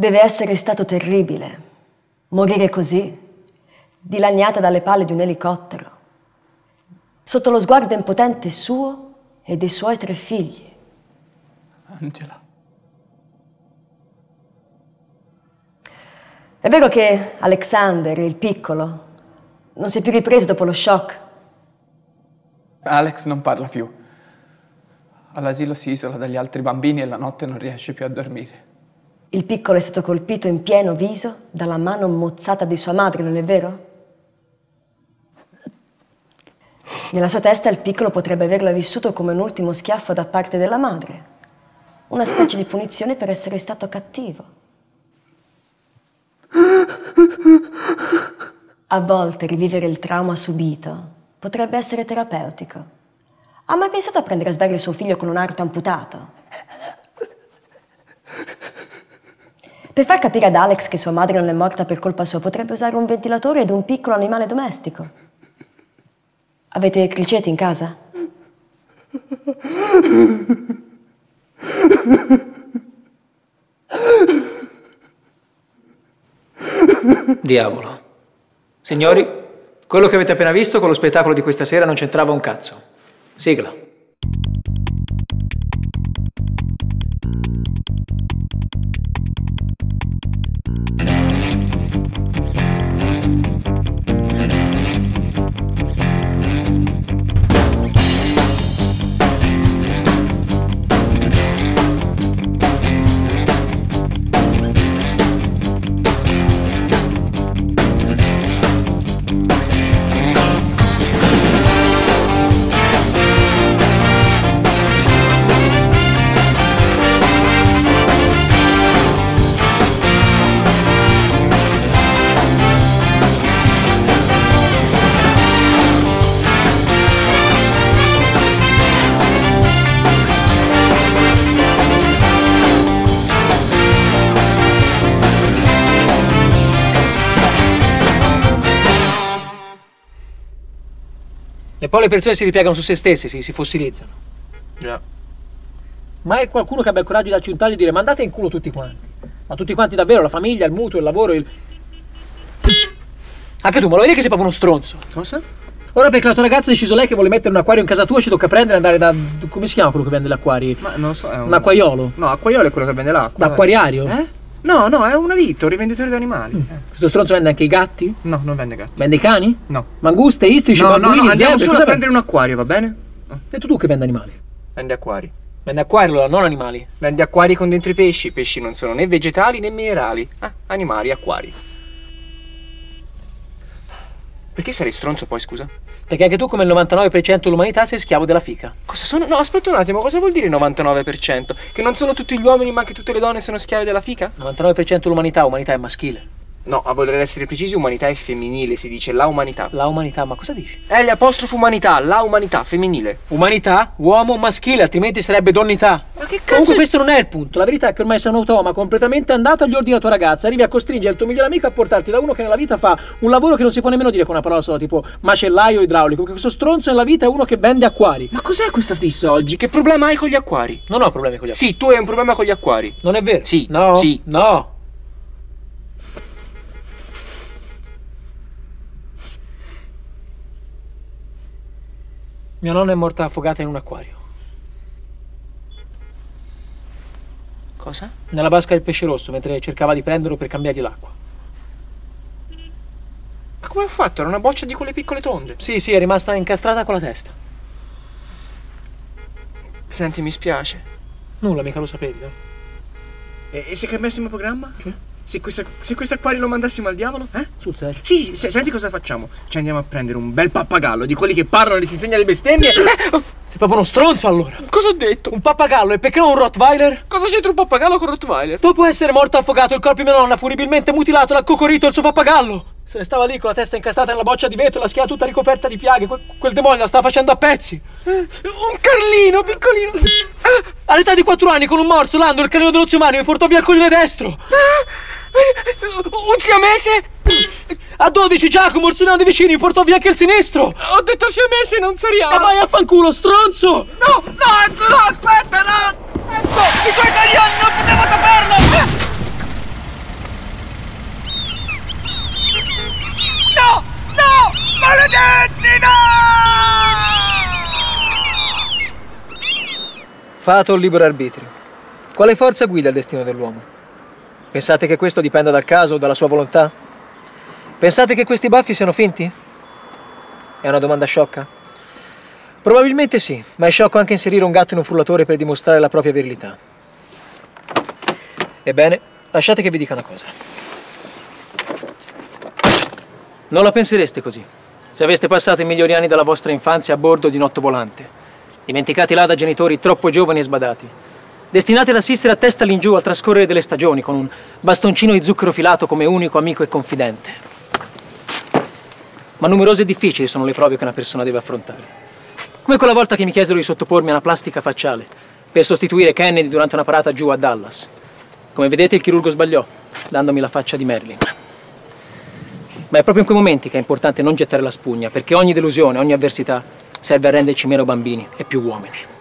Deve essere stato terribile, morire così, dilaniata dalle pale di un elicottero, sotto lo sguardo impotente suo e dei suoi 3 figli. Angela. È vero che Alexander, il piccolo, non si è più ripreso dopo lo shock. Alex non parla più. All'asilo si isola dagli altri bambini e la notte non riesce più a dormire. Il piccolo è stato colpito in pieno viso dalla mano mozzata di sua madre, non è vero? Nella sua testa il piccolo potrebbe averla vissuto come un ultimo schiaffo da parte della madre, una specie di punizione per essere stato cattivo. A volte rivivere il trauma subito potrebbe essere terapeutico. Ha mai pensato a prendere a sberle suo figlio con un arto amputato? Per far capire ad Alex che sua madre non è morta per colpa sua, potrebbe usare un ventilatore ed un piccolo animale domestico. Avete criceti in casa? Diavolo. Signori, quello che avete appena visto con lo spettacolo di questa sera non c'entrava un cazzo. Sigla. E poi le persone si ripiegano su se stesse, si fossilizzano. Già. Yeah. Ma è qualcuno che abbia il coraggio di darci un taglio e dire ma andate in culo tutti quanti. Ma tutti quanti davvero, la famiglia, il mutuo, il lavoro, il... Anche tu, ma lo vedi che sei proprio uno stronzo? Cosa? Ora perché la tua ragazza ha deciso lei che vuole mettere un acquario in casa tua, ci tocca prendere e andare da... Come si chiama quello che vende gli acquari? Ma non lo so, è un acquaiolo. No, acquaiolo è quello che vende l'acqua. L'acquariario? Eh? No, no, è un aditto, un rivenditore di animali. Questo stronzo vende anche i gatti? No, non vende gatti. Vende i cani? No. Manguste, istrici, no, bambuini, no, zebre? No, solo a prendere un acquario, va bene? E tu che vende animali? Vende acquari. Vende acquari, allora, non animali. Vende acquari con dentro i pesci. I pesci non sono né vegetali né minerali. Ah, animali, acquari. Perché sarei stronzo poi, scusa? Perché anche tu, come il 99% dell'umanità, sei schiavo della fica. Cosa sono? No, aspetta un attimo, cosa vuol dire il 99%? Che non solo tutti gli uomini, ma anche tutte le donne sono schiave della fica? 99% dell'umanità, umanità è maschile. No, a voler essere precisi, umanità è femminile, si dice la umanità. La umanità, ma cosa dici? È l'apostrofo umanità, la umanità, femminile. Umanità, uomo, maschile, altrimenti sarebbe donnità. Ma che cazzo? Comunque questo non è il punto, la verità è che ormai sei un automa completamente andato agli ordini della tua ragazza, arrivi a costringere il tuo migliore amico a portarti da uno che nella vita fa un lavoro che non si può nemmeno dire con una parola sola, tipo macellaio idraulico, che questo stronzo nella vita è uno che vende acquari. Ma cos'è questa fissa oggi? Che problema hai con gli acquari? Non ho problemi con gli acquari. Sì, tu hai un problema con gli acquari. Non è vero? Sì. No. Sì. No. Mia nonna è morta affogata in un acquario. Cosa? Nella vasca del pesce rosso, mentre cercava di prenderlo per cambiargli l'acqua. Ma come ha fatto? Era una boccia di quelle piccole tonde. Sì, è rimasta incastrata con la testa. Senti, mi spiace. Nulla, mica lo sapevi, no? E se cambiassimo programma? Cioè? Se questo acquario lo mandassimo al diavolo, eh? Sul serio? Sì, senti cosa facciamo. Ci andiamo a prendere un bel pappagallo di quelli che parlano e si insegna le bestemmie. Sei proprio uno stronzo allora. Cosa ho detto? Un pappagallo e perché non un Rottweiler? Cosa c'entra un pappagallo con Rottweiler? Dopo essere morto affogato, il corpo di mia nonna furibilmente mutilato, l'ha cocorito il suo pappagallo. Se ne stava lì con la testa incastrata nella boccia di vetro, la schiena tutta ricoperta di piaghe. Quel demonio la stava facendo a pezzi. Un Carlino piccolino. All'età di 4 anni con un morso, Lando, il Carlino dello zio Mario, mi portò via il coglione destro. Un siamese? A 12 Giacomo, orsunando i vicini, mi portò via anche il sinistro. Ho detto siamese, non soriano. Ma vai a fanculo, stronzo! No, Enzo, no, aspetta, no! Enzo, di quei coglioni non potevo saperlo! Fato il libero arbitrio. Quale forza guida il destino dell'uomo? Pensate che questo dipenda dal caso o dalla sua volontà? Pensate che questi baffi siano finti? È una domanda sciocca? Probabilmente sì, ma è sciocco anche inserire un gatto in un frullatore per dimostrare la propria virilità. Ebbene, lasciate che vi dica una cosa. Non la pensereste così, se aveste passato i migliori anni della vostra infanzia a bordo di un ottovolante. Dimenticati là da genitori troppo giovani e sbadati, destinati ad assistere a testa all'ingiù al trascorrere delle stagioni con un bastoncino di zucchero filato come unico amico e confidente. Ma numerose e difficili sono le prove che una persona deve affrontare. Come quella volta che mi chiesero di sottopormi a una plastica facciale per sostituire Kennedy durante una parata giù a Dallas. Come vedete, il chirurgo sbagliò, dandomi la faccia di Merlin. Ma è proprio in quei momenti che è importante non gettare la spugna, perché ogni delusione, ogni avversità serve a renderci meno bambini e più uomini.